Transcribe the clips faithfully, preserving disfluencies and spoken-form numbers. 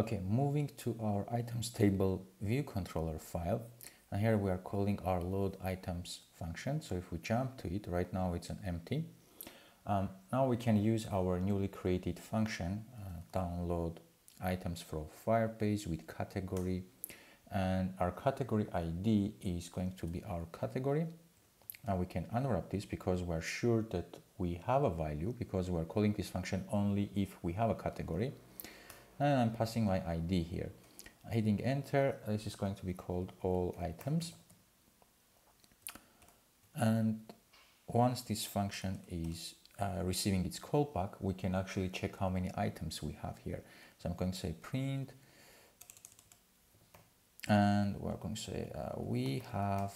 Okay, moving to our items table view controller file, and here we are calling our load items function. So if we jump to it, right now it's an empty. Um, now we can use our newly created function, uh, download items from Firebase with category, and our category I D is going to be our category. And we can unwrap this because we're sure that we have a value, because we're calling this function only if we have a category. And I'm passing my I D here. Hitting enter, this is going to be called all items. And once this function is uh, receiving its callback, we can actually check how many items we have here. So I'm going to say print, and we're going to say uh, we have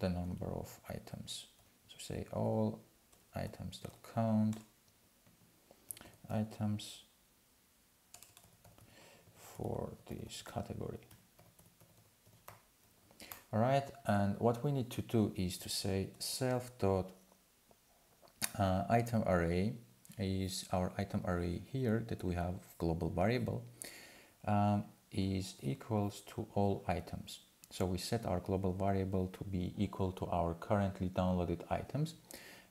the number of items. So say all items dot count items for this category. All right, and what we need to do is to say self dot uh, item array is our item array here that we have global variable um, is equals to all items. So we set our global variable to be equal to our currently downloaded items.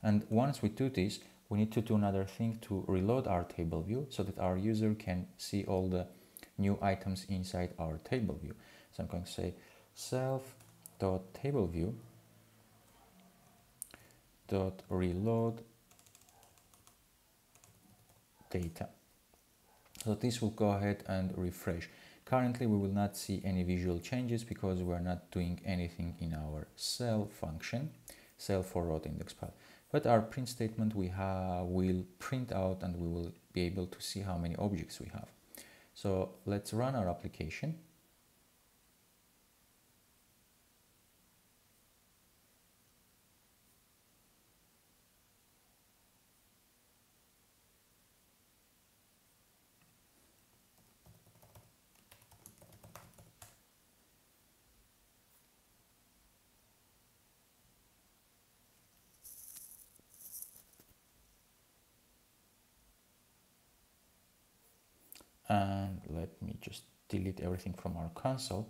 And once we do this, we need to do another thing to reload our table view so that our user can see all the new items inside our table view. So I'm going to say self.tableview.reload data. So this will go ahead and refresh. Currently, we will not see any visual changes because we're not doing anything in our cell function, cell for row index path. But our print statement we have will print out and we will be able to see how many objects we have. So let's run our application. And let me just delete everything from our console.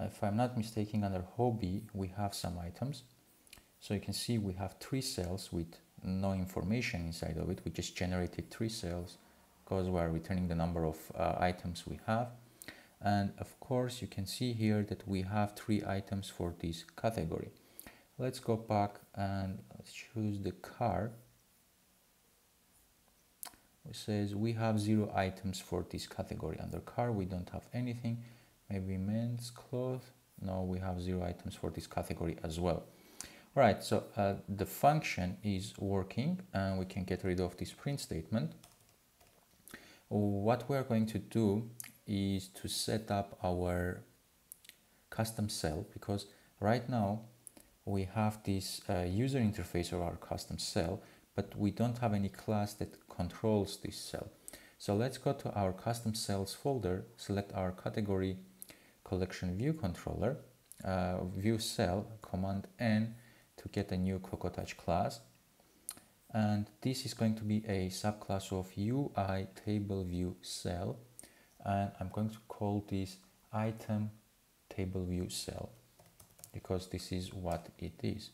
If I'm not mistaken, under hobby we have some items. So you can see we have three cells with no information inside of it. We just generated three cells because we are returning the number of uh, items we have. And of course you can see here that we have three items for this category. Let's go back and let's choose the car. It says we have zero items for this category. Under car we don't have anything. Maybe men's clothes. No, we have zero items for this category as well. All right, so uh, the function is working and we can get rid of this print statement. What we're going to do is to set up our custom cell, because right now we have this uh, user interface of our custom cell, but we don't have any class that controls this cell. So let's go to our custom cells folder, select our category collection view controller, uh, view cell, command N to get a new Cocoa Touch class. And this is going to be a subclass of U I table view cell. And I'm going to call this item table view cell because this is what it is.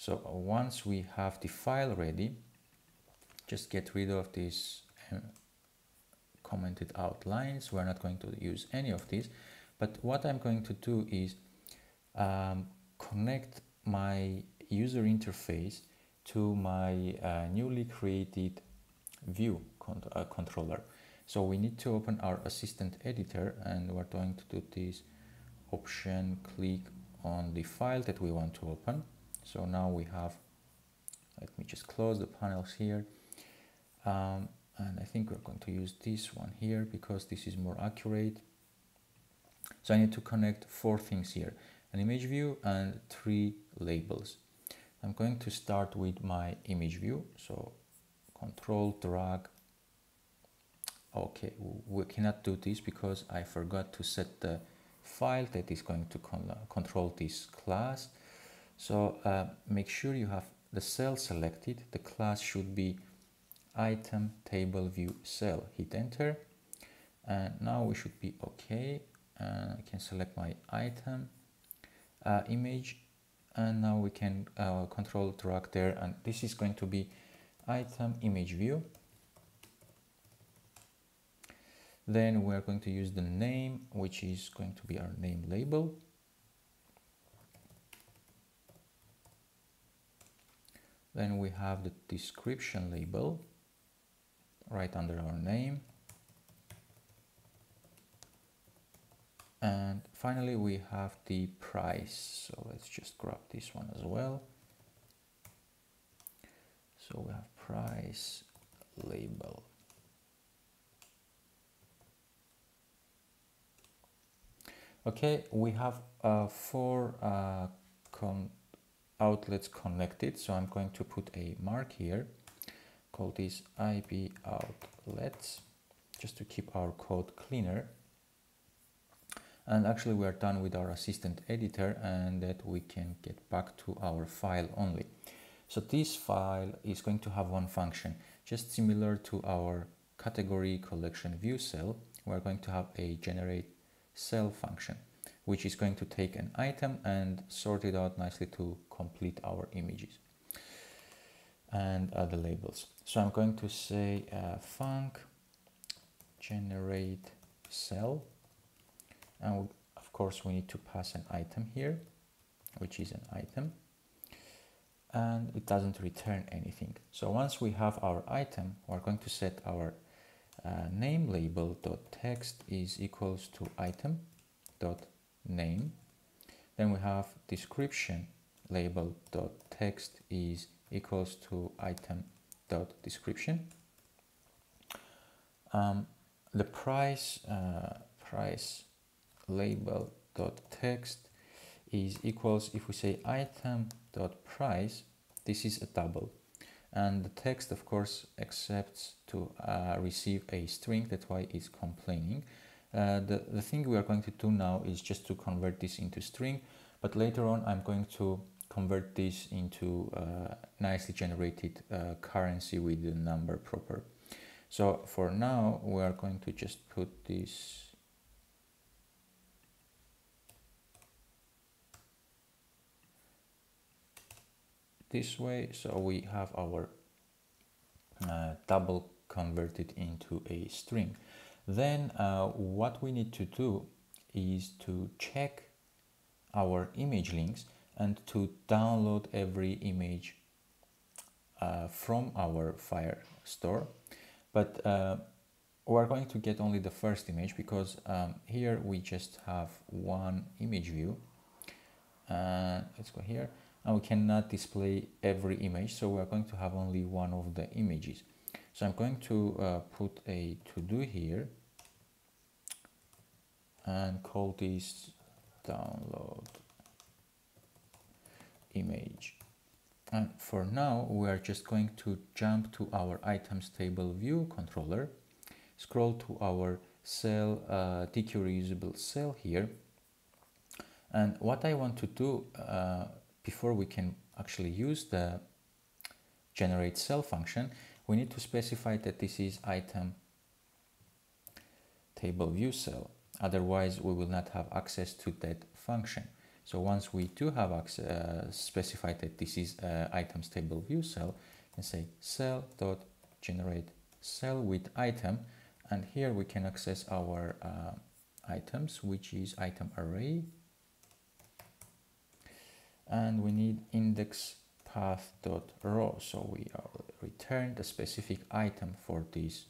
So once we have the file ready, just get rid of these commented out lines. We're not going to use any of these, but what I'm going to do is um, connect my user interface to my uh, newly created view con uh, controller. So we need to open our assistant editor, and we're going to do this option click on the file that we want to open. So now we have, let me just close the panels here. Um, and I think we're going to use this one here because this is more accurate. So I need to connect four things here, an image view and three labels. I'm going to start with my image view. So control, drag. Okay, we cannot do this because I forgot to set the file that is going to con control this class. So uh, make sure you have the cell selected. The class should be item table view cell. Hit enter, and now we should be okay. And I can select my item uh, image, and now we can uh, control drag there, and this is going to be item image view. Then we're going to use the name, which is going to be our name label. Then we have the description label right under our name. And finally, we have the price. So let's just grab this one as well. So we have price label. Okay, we have uh, four uh, con outlets connected. So I'm going to put a mark here, call this I P outlets, just to keep our code cleaner. And actually we are done with our assistant editor, and that we can get back to our file only. So this file is going to have one function, just similar to our category collection view cell. We're going to have a generate cell function, which is going to take an item and sort it out nicely to complete our images and other labels. So I'm going to say uh, func generate cell. And we, of course, we need to pass an item here, which is an item, and it doesn't return anything. So once we have our item, we're going to set our uh, name label dot text is equals to item dot name. Then we have description label dot text is equals to item dot description. Um, the price uh, price label dot text is equals, if we say item dot price, this is a double, and the text of course accepts to uh, receive a string. That's why it's complaining. Uh, the, the thing we are going to do now is just to convert this into string, but later on I'm going to convert this into uh, nicely generated uh, currency with the number proper. So for now we are going to just put this this way, so we have our uh, double converted into a string. Then uh, what we need to do is to check our image links and to download every image uh, from our Firestore, but uh, we're going to get only the first image, because um, here we just have one image view. Uh, let's go here. And we cannot display every image, so we're going to have only one of the images. So I'm going to uh, put a to-do here and call this download image. And for now, we are just going to jump to our items table view controller, scroll to our cell, uh, D Q reusable cell here. And what I want to do uh, before we can actually use the generate cell function, we need to specify that this is item table view cell. Otherwise, we will not have access to that function. So once we do have access, uh, specified that this is uh, items table view cell, we can say cell dot generate cell with item, and here we can access our uh, items, which is item array. And we need index path dot row, so we return the specific item for this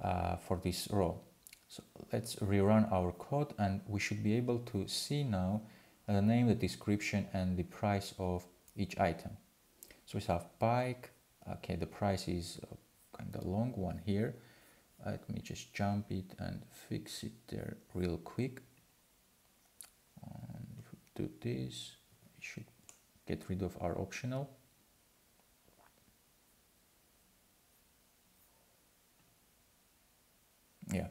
uh, for this row. So let's rerun our code, and we should be able to see now the name, the description, and the price of each item. So we have bike. Okay, the price is kind of long one here. Let me just jump it and fix it there real quick. Um, do this, we should get rid of our optional. Yeah,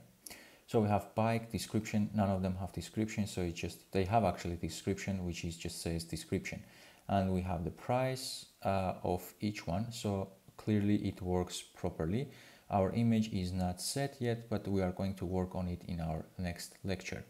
so we have bike, description, none of them have description, so it's just, they have actually description, which is just says description, and we have the price uh, of each one, so clearly it works properly. Our image is not set yet, but we are going to work on it in our next lecture.